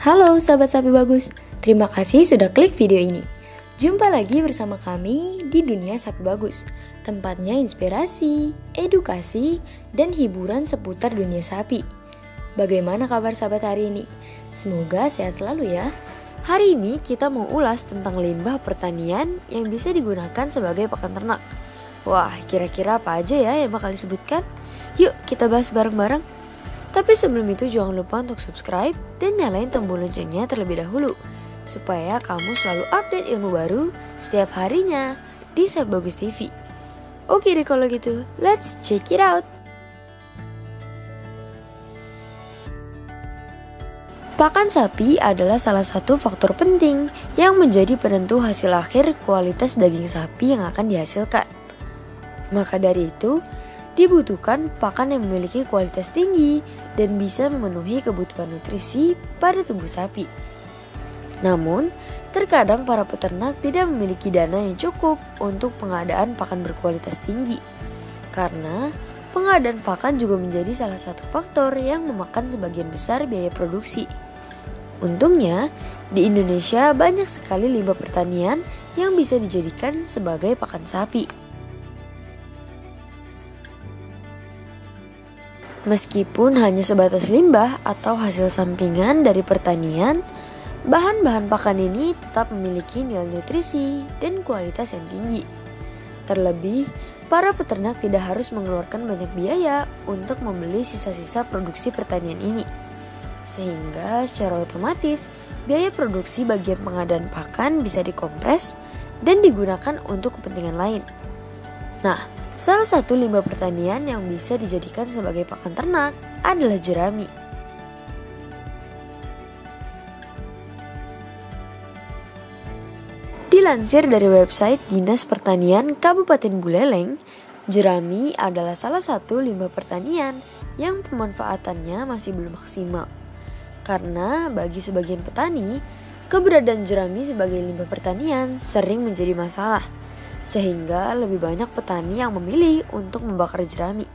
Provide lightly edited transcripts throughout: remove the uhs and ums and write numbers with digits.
Halo sahabat Sapibagus, terima kasih sudah klik video ini. Jumpa lagi bersama kami di dunia Sapibagus, tempatnya inspirasi, edukasi, dan hiburan seputar dunia sapi. Bagaimana kabar sahabat hari ini? Semoga sehat selalu ya. Hari ini kita mau ulas tentang limbah pertanian yang bisa digunakan sebagai pakan ternak. Wah, kira-kira apa aja ya yang bakal disebutkan? Yuk kita bahas bareng-bareng. Tapi sebelum itu jangan lupa untuk subscribe dan nyalain tombol loncengnya terlebih dahulu, supaya kamu selalu update ilmu baru setiap harinya di Sapibagus TV. Oke deh kalau gitu, let's check it out. Pakan sapi adalah salah satu faktor penting yang menjadi penentu hasil akhir kualitas daging sapi yang akan dihasilkan. Maka dari itu, dibutuhkan pakan yang memiliki kualitas tinggi dan bisa memenuhi kebutuhan nutrisi pada tubuh sapi. Namun, terkadang para peternak tidak memiliki dana yang cukup untuk pengadaan pakan berkualitas tinggi, karena pengadaan pakan juga menjadi salah satu faktor yang memakan sebagian besar biaya produksi. Untungnya, di Indonesia banyak sekali limbah pertanian yang bisa dijadikan sebagai pakan sapi. Meskipun hanya sebatas limbah atau hasil sampingan dari pertanian, bahan-bahan pakan ini tetap memiliki nilai nutrisi dan kualitas yang tinggi. Terlebih, para peternak tidak harus mengeluarkan banyak biaya untuk membeli sisa-sisa produksi pertanian ini, sehingga secara otomatis biaya produksi bagian pengadaan pakan bisa dikompres dan digunakan untuk kepentingan lain. Nah, salah satu limbah pertanian yang bisa dijadikan sebagai pakan ternak adalah jerami. Dilansir dari website Dinas Pertanian Kabupaten Buleleng, jerami adalah salah satu limbah pertanian yang pemanfaatannya masih belum maksimal. Karena bagi sebagian petani, keberadaan jerami sebagai limbah pertanian sering menjadi masalah, sehingga lebih banyak petani yang memilih untuk membakar jerami.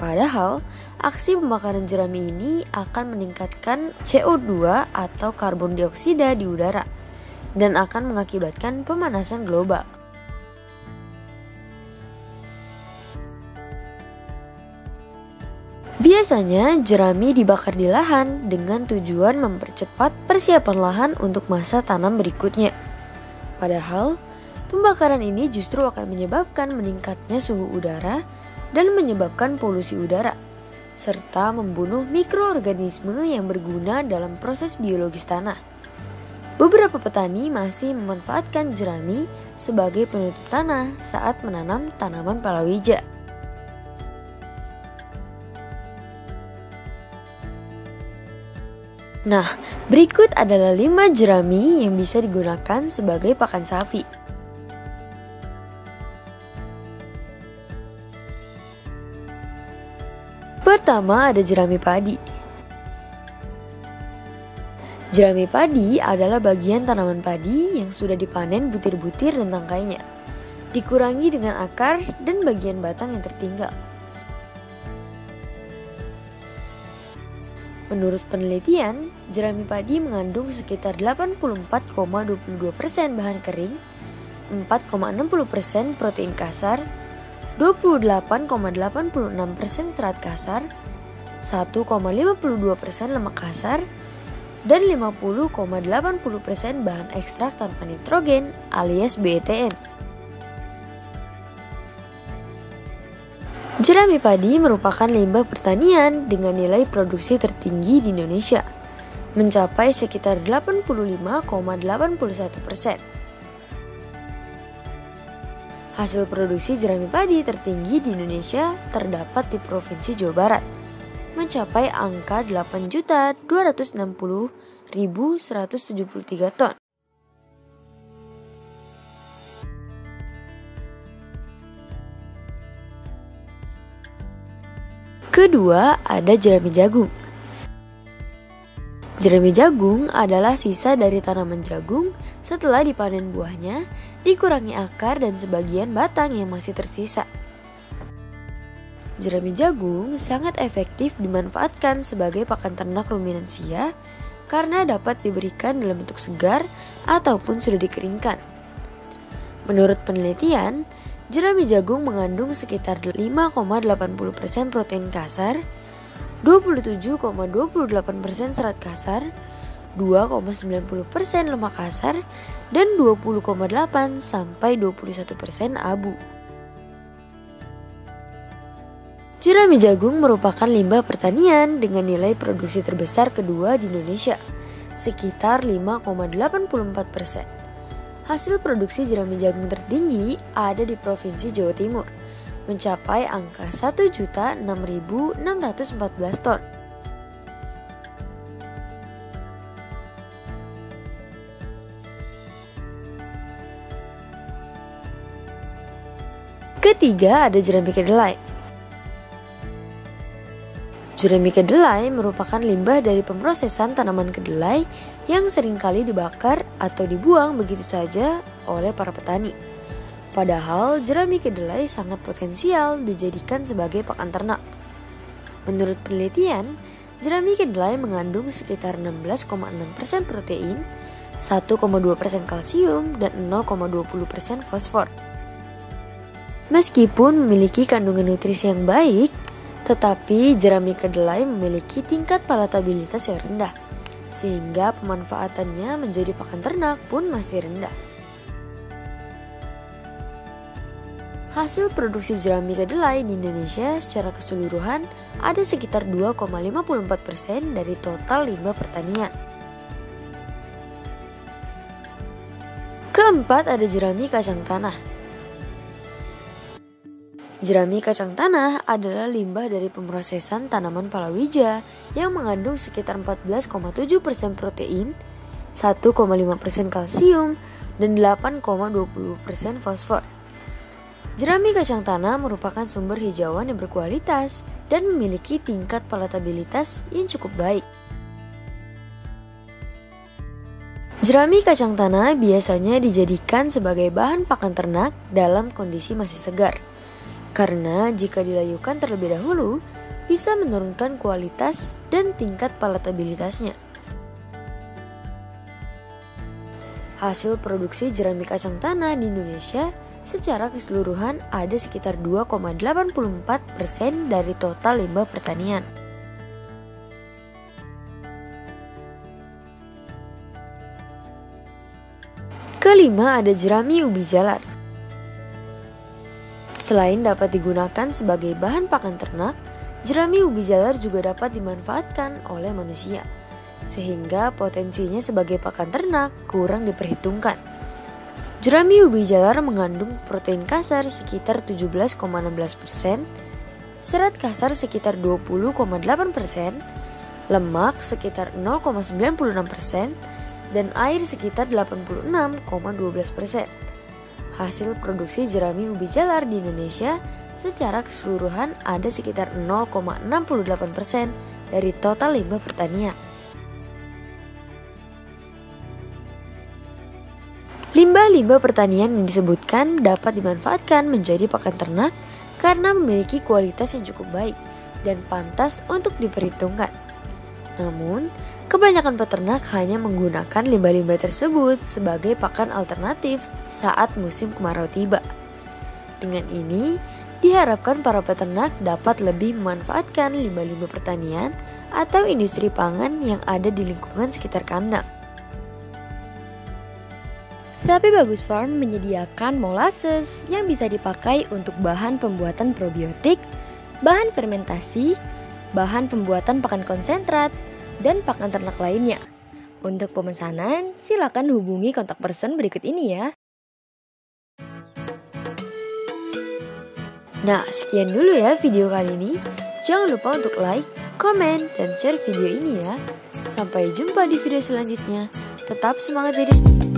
Padahal, aksi pembakaran jerami ini akan meningkatkan CO2 atau karbon dioksida di udara, dan akan mengakibatkan pemanasan global. Biasanya jerami dibakar di lahan dengan tujuan mempercepat persiapan lahan untuk masa tanam berikutnya. Padahal, pembakaran ini justru akan menyebabkan meningkatnya suhu udara dan menyebabkan polusi udara, serta membunuh mikroorganisme yang berguna dalam proses biologis tanah. Beberapa petani masih memanfaatkan jerami sebagai penutup tanah saat menanam tanaman palawija. Nah, berikut adalah 5 jerami yang bisa digunakan sebagai pakan sapi. Pertama ada jerami padi. Jerami padi adalah bagian tanaman padi yang sudah dipanen butir-butir dan tangkainya, dikurangi dengan akar dan bagian batang yang tertinggal. Menurut penelitian, jerami padi mengandung sekitar 84,22% bahan kering, 4,60% protein kasar, 28,86% serat kasar, 1,52% lemak kasar, dan 50,80% bahan ekstrak tanpa nitrogen alias BETN. Jerami padi merupakan limbah pertanian dengan nilai produksi tertinggi di Indonesia, mencapai sekitar 85,81%. Hasil produksi jerami padi tertinggi di Indonesia terdapat di Provinsi Jawa Barat, mencapai angka 8.260.173 ton. Kedua, ada jerami jagung. Jerami jagung adalah sisa dari tanaman jagung setelah dipanen buahnya, dikurangi akar dan sebagian batang yang masih tersisa. Jerami jagung sangat efektif dimanfaatkan sebagai pakan ternak ruminansia karena dapat diberikan dalam bentuk segar ataupun sudah dikeringkan. Menurut penelitian, jerami jagung mengandung sekitar 5,80% protein kasar, 27,28% serat kasar, 2,90% lemak kasar, dan 20,8–21% abu. Jerami jagung merupakan limbah pertanian dengan nilai produksi terbesar kedua di Indonesia, sekitar 5,84%. Hasil produksi jerami jagung tertinggi ada di Provinsi Jawa Timur, mencapai angka 1.006.614 ton. Ketiga, ada jerami kedelai. Jerami kedelai merupakan limbah dari pemrosesan tanaman kedelai yang seringkali dibakar atau dibuang begitu saja oleh para petani. Padahal jerami kedelai sangat potensial dijadikan sebagai pakan ternak. Menurut penelitian, jerami kedelai mengandung sekitar 16,6% protein, 1,2% kalsium, dan 0,20% fosfor. Meskipun memiliki kandungan nutrisi yang baik, tetapi jerami kedelai memiliki tingkat palatabilitas yang rendah, sehingga pemanfaatannya menjadi pakan ternak pun masih rendah. Hasil produksi jerami kedelai di Indonesia secara keseluruhan ada sekitar 2,54% dari total limbah pertanian. Keempat, ada jerami kacang tanah. Jerami kacang tanah adalah limbah dari pemrosesan tanaman palawija yang mengandung sekitar 14,7% protein, 1,5% kalsium, dan 8,20% fosfor. Jerami kacang tanah merupakan sumber hijauan yang berkualitas dan memiliki tingkat palatabilitas yang cukup baik. Jerami kacang tanah biasanya dijadikan sebagai bahan pakan ternak dalam kondisi masih segar, karena jika dilayukan terlebih dahulu, bisa menurunkan kualitas dan tingkat palatabilitasnya. Hasil produksi jerami kacang tanah di Indonesia secara keseluruhan ada sekitar 2,84% dari total limbah pertanian. Kelima, ada jerami ubi jalar. Selain dapat digunakan sebagai bahan pakan ternak, jerami ubi jalar juga dapat dimanfaatkan oleh manusia, sehingga potensinya sebagai pakan ternak kurang diperhitungkan. Jerami ubi jalar mengandung protein kasar sekitar 17,16%, serat kasar sekitar 20,8%, lemak sekitar 0,96%, dan air sekitar 86,12%. Hasil produksi jerami ubi jalar di Indonesia secara keseluruhan ada sekitar 0,68% dari total limbah pertanian. Limbah-limbah pertanian yang disebutkan dapat dimanfaatkan menjadi pakan ternak karena memiliki kualitas yang cukup baik dan pantas untuk diperhitungkan. Namun, kebanyakan peternak hanya menggunakan limbah-limbah tersebut sebagai pakan alternatif saat musim kemarau tiba. Dengan ini, diharapkan para peternak dapat lebih memanfaatkan limbah-limbah pertanian atau industri pangan yang ada di lingkungan sekitar kandang. Sapibagus Farm menyediakan molases yang bisa dipakai untuk bahan pembuatan probiotik, bahan fermentasi, bahan pembuatan pakan konsentrat, dan pakan ternak lainnya. Untuk pemesanan, silakan hubungi kontak person berikut ini ya. Nah, sekian dulu ya video kali ini. Jangan lupa untuk like, komen, dan share video ini ya. Sampai jumpa di video selanjutnya. Tetap semangat jadi...